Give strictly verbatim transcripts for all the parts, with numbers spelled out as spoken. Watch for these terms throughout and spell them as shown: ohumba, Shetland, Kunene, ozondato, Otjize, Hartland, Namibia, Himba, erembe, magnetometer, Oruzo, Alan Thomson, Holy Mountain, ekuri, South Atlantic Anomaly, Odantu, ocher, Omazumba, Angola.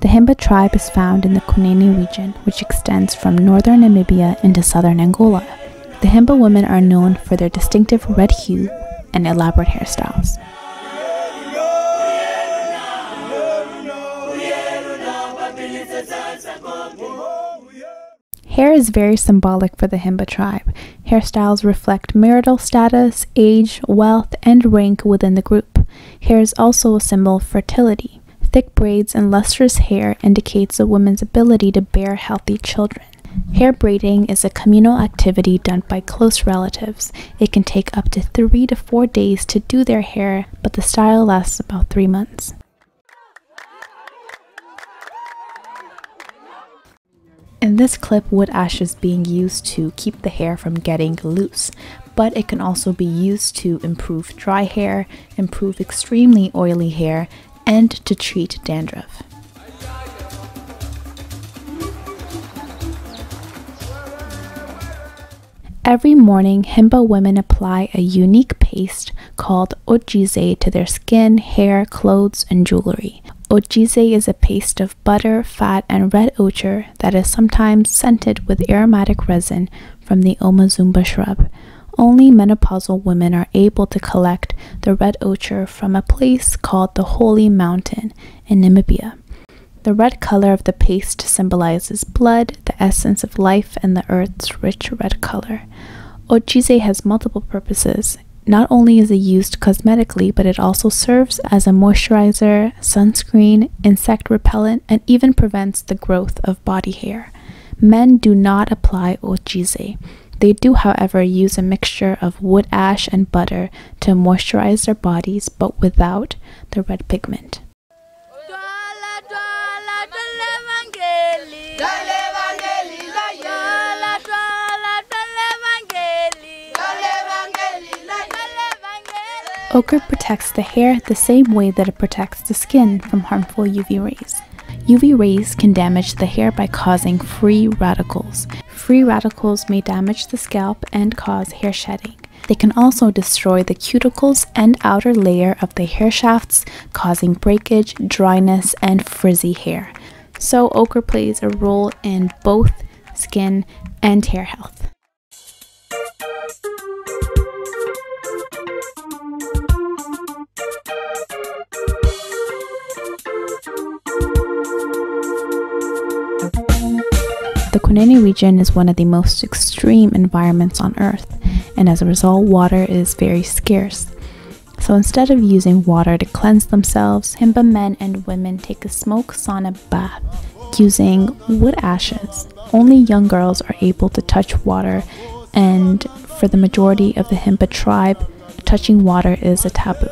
The Himba tribe is found in the Kunene region, which extends from northern Namibia into southern Angola. The Himba women are known for their distinctive red hue and elaborate hairstyles. Hair is very symbolic for the Himba tribe. Hairstyles reflect marital status, age, wealth, and rank within the group. Hair is also a symbol of fertility. Thick braids and lustrous hair indicates a woman's ability to bear healthy children. Hair braiding is a communal activity done by close relatives. It can take up to three to four days to do their hair, but the style lasts about three months. In this clip, wood ash is being used to keep the hair from getting loose, but it can also be used to improve dry hair, improve extremely oily hair, and to treat dandruff. Every morning, Himba women apply a unique paste called Otjize to their skin, hair, clothes, and jewelry. Otjize is a paste of butter, fat, and red ochre that is sometimes scented with aromatic resin from the Omazumba shrub. Only menopausal women are able to collect the red ochre from a place called the Holy Mountain in Namibia. The red color of the paste symbolizes blood, the essence of life, and the earth's rich red color. Otjize has multiple purposes. Not only is it used cosmetically, but it also serves as a moisturizer, sunscreen, insect repellent, and even prevents the growth of body hair. Men do not apply Otjize. They do, however, use a mixture of wood ash and butter to moisturize their bodies, but without the red pigment. Ochre protects the hair the same way that it protects the skin from harmful U V rays. U V rays can damage the hair by causing free radicals. Free radicals may damage the scalp and cause hair shedding. They can also destroy the cuticles and outer layer of the hair shafts, causing breakage, dryness, and frizzy hair. So ochre plays a role in both skin and hair health. The Kunene region is one of the most extreme environments on Earth, and as a result, water is very scarce. So instead of using water to cleanse themselves, Himba men and women take a smoke sauna bath using wood ashes. Only young girls are able to touch water, and for the majority of the Himba tribe, touching water is a taboo.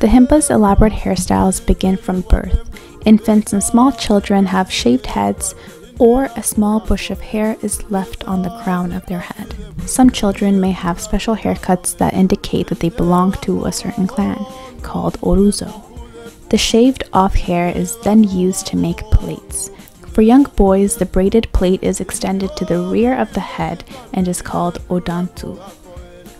The Himba's elaborate hairstyles begin from birth. Infants and small children have shaved heads, or a small bush of hair is left on the crown of their head. Some children may have special haircuts that indicate that they belong to a certain clan, called Oruzo. The shaved off hair is then used to make plaits. For young boys, the braided plait is extended to the rear of the head and is called Odantu.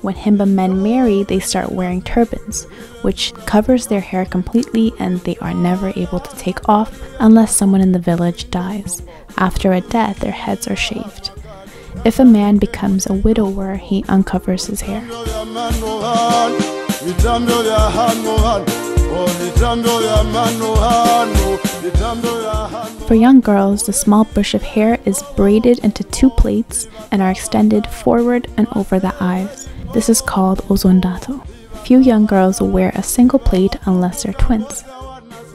When Himba men marry, they start wearing turbans, which covers their hair completely, and they are never able to take off unless someone in the village dies. After a death, their heads are shaved. If a man becomes a widower, he uncovers his hair. For young girls, the small bush of hair is braided into two plaits and are extended forward and over the eyes. This is called ozondato. Few young girls wear a single plait unless they're twins.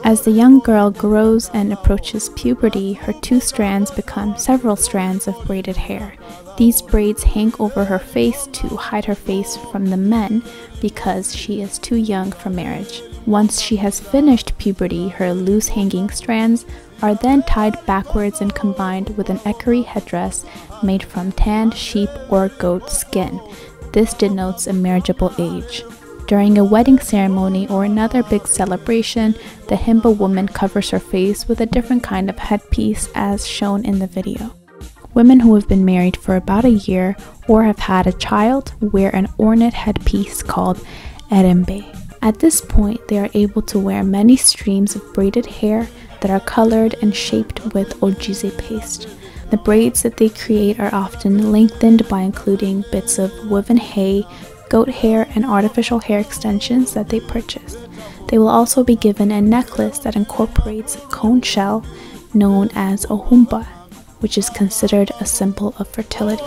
As the young girl grows and approaches puberty, her two strands become several strands of braided hair. These braids hang over her face to hide her face from the men because she is too young for marriage. Once she has finished puberty, her loose hanging strands are then tied backwards and combined with an ekuri headdress made from tanned sheep or goat skin. This denotes a marriageable age. During a wedding ceremony or another big celebration, the Himba woman covers her face with a different kind of headpiece as shown in the video. Women who have been married for about a year or have had a child wear an ornate headpiece called erembe. At this point, they are able to wear many streams of braided hair that are colored and shaped with Otjize paste. The braids that they create are often lengthened by including bits of woven hay, goat hair, and artificial hair extensions that they purchase. They will also be given a necklace that incorporates a cone shell known as ohumba, which is considered a symbol of fertility.